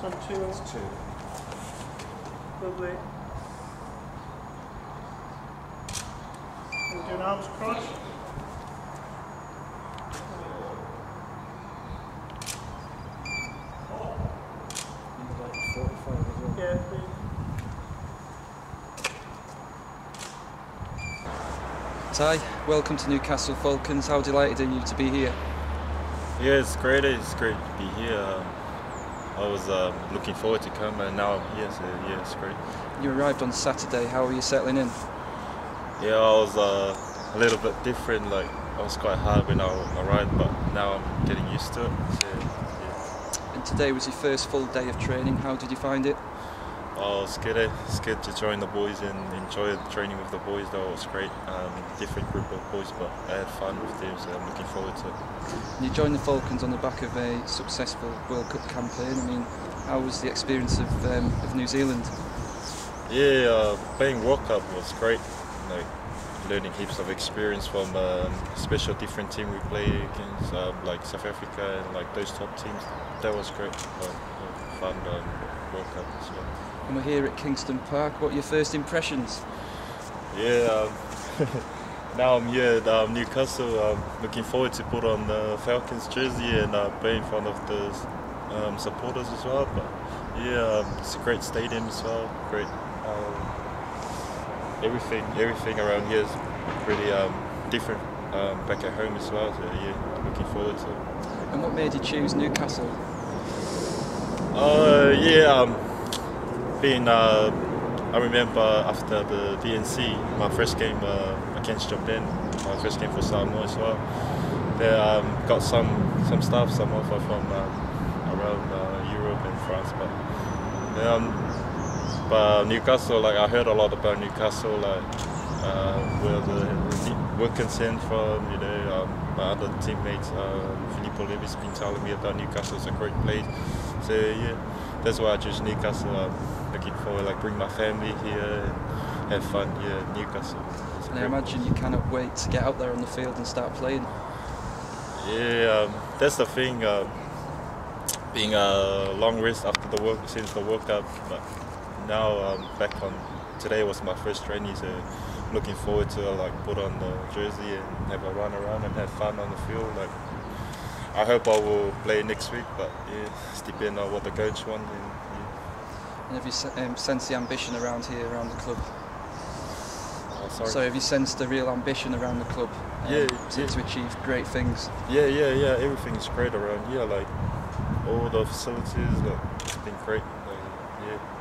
So two. That's two. Lovely. We'll do an arms cross. Yeah, please. Hi, welcome to Newcastle Falcons. How delighted are you to be here? Yeah, it's great to be here. I was looking forward to coming, and now, yeah, it's great. You arrived on Saturday. How were you settling in? Yeah, I was a little bit different. Like, I was quite hard when I arrived, but now I'm getting used to it. So, yeah. And today was your first full day of training. How did you find it? I was scared to join the boys and enjoy training with the boys. That was great. Different group of boys, but I had fun with them, so I'm looking forward to it. You joined the Falcons on the back of a successful World Cup campaign. I mean, how was the experience of New Zealand? Yeah, playing World Cup was great. Like, learning heaps of experience from a special different team we play against, like South Africa and like those top teams. That was great. Fun World Cup as well. And we're here at Kingston Park. What are your first impressions? Yeah, now I'm here at Newcastle. I'm looking forward to put on the Falcons jersey and be in front of the supporters as well. But yeah, it's a great stadium as well. Great. Everything around here is pretty different back at home as well. So yeah, looking forward to it. And what made you choose Newcastle? I remember after the DNC, my first game against Japan, my first game for Samoa as well. They got some stuff, some offer from around Europe and France, but Newcastle, like I heard a lot about Newcastle, like where the Wilkinson from, you know, my other teammates, Filippo Levi's been telling me about Newcastle's a great place. So yeah, that's why I chose Newcastle. I'm looking forward, like bring my family here and have fun here at Newcastle. And I imagine you cannot wait to get out there on the field and start playing. Yeah, that's the thing. Being a long rest after the work, since the World Cup, but now back on. Today was my first training, so looking forward to like put on the jersey and have a run around and have fun on the field. Like, I hope I will play next week, but yeah, it's depending on what the coach wants. And have you sensed the ambition around here, around the club? Oh, sorry. So have you sensed the real ambition around the club? To achieve great things. Yeah. Everything's great around here. Like all the facilities, like, it's been great. Like, yeah.